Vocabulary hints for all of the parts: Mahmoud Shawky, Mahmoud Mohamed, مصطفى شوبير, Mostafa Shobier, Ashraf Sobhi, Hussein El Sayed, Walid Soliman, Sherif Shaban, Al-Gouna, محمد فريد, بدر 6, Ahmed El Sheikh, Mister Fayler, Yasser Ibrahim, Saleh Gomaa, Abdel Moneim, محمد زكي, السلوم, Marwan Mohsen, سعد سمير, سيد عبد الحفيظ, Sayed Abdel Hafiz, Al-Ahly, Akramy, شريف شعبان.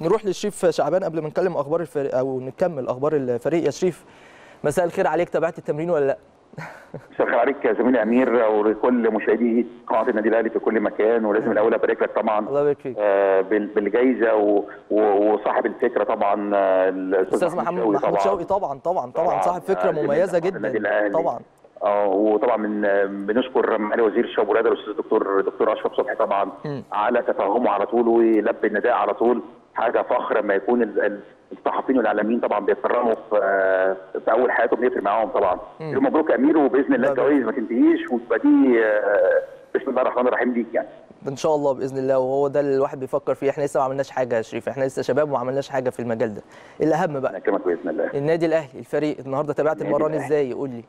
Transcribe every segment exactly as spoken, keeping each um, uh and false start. نروح للشريف شعبان قبل ما نكلم اخبار الفريق او نكمل اخبار الفريق. يا شريف مساء الخير عليك، تابعت التمرين ولا لا؟ مساء الخير عليك يا زميلي امير وكل مشاهدي قناه النادي الاهلي في كل مكان، ولازم الاول ابارك لك طبعا الله يبارك فيك بالجائزه وصاحب الفكره طبعا الاستاذ محمود محمود شوقي طبعا طبعا طبعا صاحب فكره مميزه جدا طبعا. اه وطبعا من بنشكر معالي وزير الشباب والرياضه الاستاذ الدكتور دكتور اشرف صبحي طبعا م. على تفهمه على طول ويلبي النداء على طول. حاجه فخر لما يكون الصحفيين والاعلاميين طبعا بيتكرموا في في اول حياتهم، بيفرق معاهم طبعا. مبروك يا امير، وباذن الله الجوائز ما تنتهيش وتبقى دي بسم الله الرحمن الرحيم ليك يعني ان شاء الله باذن الله. وهو ده اللي الواحد بيفكر فيه. احنا لسه ما عملناش حاجه يا شريف، احنا لسه شباب وما عملناش حاجه في المجال ده. الاهم بقى كلامك باذن الله. النادي الاهلي الفريق النهارده تابعت المران ازاي؟ قول لي.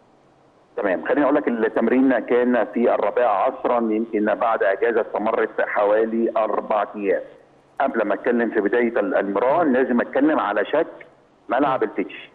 تمام، خليني اقول لك التمرين كان في الرابعه عصرا يمكن بعد اجازه استمرت حوالي اربع ايام. قبل ما اتكلم في بدايه المران لازم اتكلم على شكل ملعب التتش.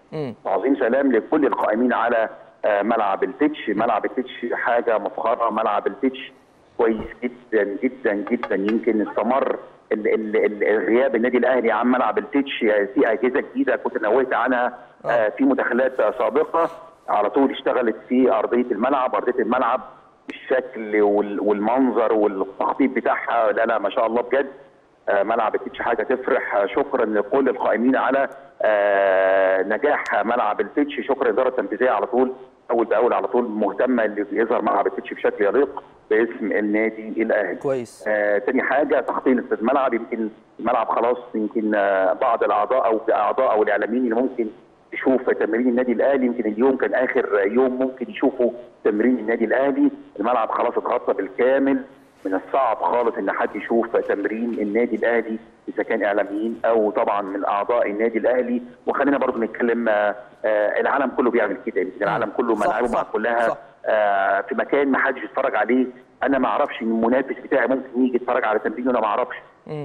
تعظيم سلام لكل القائمين على ملعب التتش، ملعب التتش حاجه مفخره، ملعب التتش كويس جدا جدا جدا. يمكن استمر الغياب النادي الاهلي عن ملعب التتش في اجهزه جديده كنت نوهت عنها في مداخلات سابقه. على طول اشتغلت في ارضيه الملعب، ارضيه الملعب الشكل والمنظر والتخطيط بتاعها لا لا ما شاء الله بجد. ملعب التتش حاجه تفرح. شكرا لكل القائمين على نجاح ملعب التتش، شكرا للاداره التنفيذيه على طول اول باول على طول مهتمه اللي يظهر ملعب التتش بشكل يليق باسم النادي الاهلي. كويس. آه، تاني حاجه تخطيط الملعب. يمكن الملعب خلاص يمكن بعض الاعضاء او اعضاء او الاعلاميين اللي ممكن تشوف تمرين النادي الاهلي يمكن اليوم كان اخر يوم ممكن يشوفوا تمرين النادي الاهلي. الملعب خلاص اتغطى بالكامل، من الصعب خالص ان حد يشوف تمرين النادي الاهلي اذا كان اعلاميين او طبعا من اعضاء النادي الاهلي. وخلينا برضه نتكلم آه العالم كله بيعمل كده، يمكن العالم كله ملاعبه كلها آه في مكان ما حدش يتفرج عليه. انا ما اعرفش ان المنافس بتاعي ممكن يجي يتفرج على تمرين وانا ما اعرفش،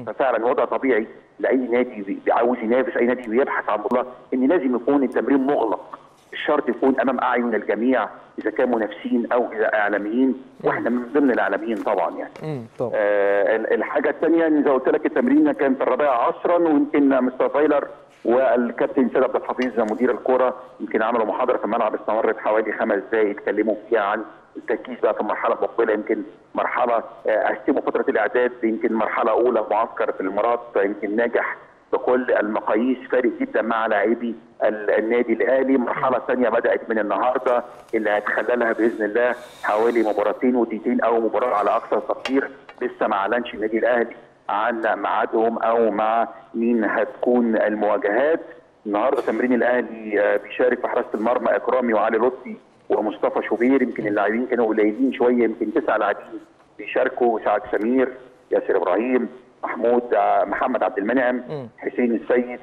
ففعلا وضع طبيعي لاي نادي عاوز ينافس، اي نادي بيبحث عن بطولات ان لازم يكون التمرين مغلق. الشرط يكون امام اعين الجميع اذا كان منافسين او اذا اعلاميين، واحنا من ضمن الاعلاميين طبعا يعني. طبعا. آه الحاجه الثانيه زي ما قلت لك التمرين كان في الرابعه عصرا، ويمكن مستر فايلر والكابتن سيد عبد الحفيظ مدير الكوره يمكن عملوا محاضره في الملعب استمرت حوالي خمس دقائق اتكلموا فيها عن التركيز بقى في المرحله المقبله. يمكن مرحله قسموا فتره الاعداد، يمكن مرحله اولى معسكر في الامارات يمكن ناجح بكل المقاييس، فارق جدا مع لاعبي النادي الاهلي. مرحله ثانيه بدات من النهارده اللي هتخللها باذن الله حوالي مباراتين ودقيقتين او مباراه على اقصى تقدير. لسه ما اعلنش النادي الاهلي عن ميعادهم او مع مين هتكون المواجهات. النهارده تمرين الاهلي بيشارك في حراسه المرمى اكرامي وعلي لطفي ومصطفى شوبير. يمكن اللاعبين كانوا قليلين شويه، يمكن تسع لاعبين بيشاركوا، سعد سمير، ياسر ابراهيم، محمود محمد عبد المنعم، حسين السيد،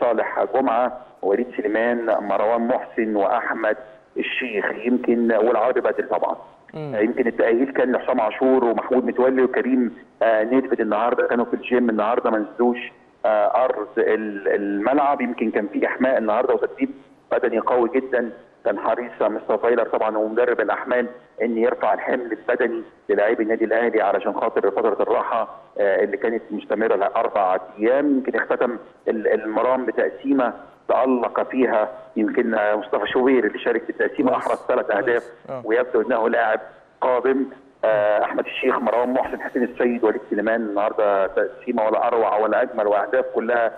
صالح جمعه، وليد سليمان، مروان محسن، واحمد الشيخ يمكن، والعربي بدر طبعا. مم. يمكن التأهيل كان لحسام عاشور ومحمود متولي وكريم نيدفيد النهارده كانوا في الجيم النهارده ما نزلوش ارض الملعب. يمكن كان في احماء النهارده وتدريب بدني قوي جدا. كان حريص مستر فايلر طبعا ومدرب الاحمال ان يرفع الحمل البدني للاعبي النادي الاهلي علشان خاطر فتره الراحه اللي كانت مستمره لاربع ايام. يمكن اختتم المرام بتقسيمه تالق فيها يمكن مصطفى شوبير اللي شارك في التقسيمه احرز ثلاث اهداف ويبدو انه لاعب قادم. احمد الشيخ، مروان محسن، حسين السيد، وليد سليمان النهارده تقسيمه ولا اروع ولا اجمل واهداف كلها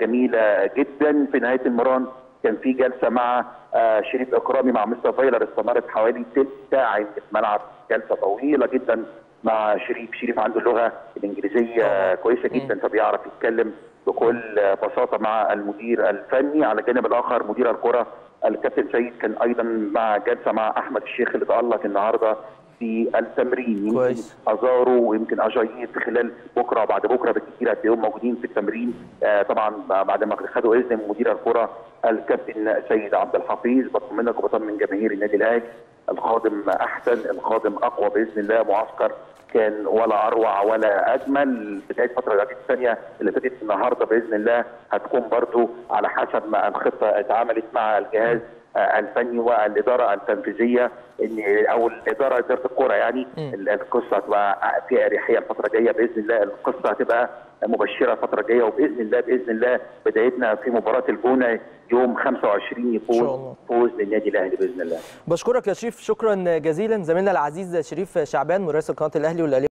جميله جدا. في نهايه المران كان في جلسه مع شريف اكرامي مع مستر فايلر استمرت حوالي ثلث ساعه في الملعب، جلسه طويله جدا مع شريف. شريف عنده اللغه الانجليزيه كويسه جدا فبيعرف يتكلم بكل بساطه مع المدير الفني. على الجانب الاخر مدير الكره الكابتن سيد كان ايضا مع جلسه مع احمد الشيخ اللي تالق النهارده في التمرين. يمكن ازاره ويمكن اجاييه خلال بكره وبعد بكره بالكثير هتلاقيهم موجودين في التمرين. آه طبعا بعد ما خدوا اذن من مدير الكره الكابتن سيد عبد الحفيظ. بطمنك وبطمن جماهير النادي الاهلي القادم احسن، القادم اقوى باذن الله. معسكر كان ولا اروع ولا اجمل. بدايه فتره الاعداد الثانيه اللي فاتت النهارده باذن الله هتكون برضو على حسب ما الخطه اتعملت مع الجهاز الفني والاداره التنفيذيه ان او الاداره اداره الكوره يعني. القصه هتبقى فيها اريحيه الفتره الجايه باذن الله. القصه هتبقى مبشره الفتره الجايه، وباذن الله باذن الله بدايتنا في مباراه الجونه يوم خمسة وعشرين يكون فوز للنادي الاهلي باذن الله. بشكرك يا شريف، شكرا جزيلا. زميلنا العزيز شريف شعبان مراسل قناه الاهلي والأهلي.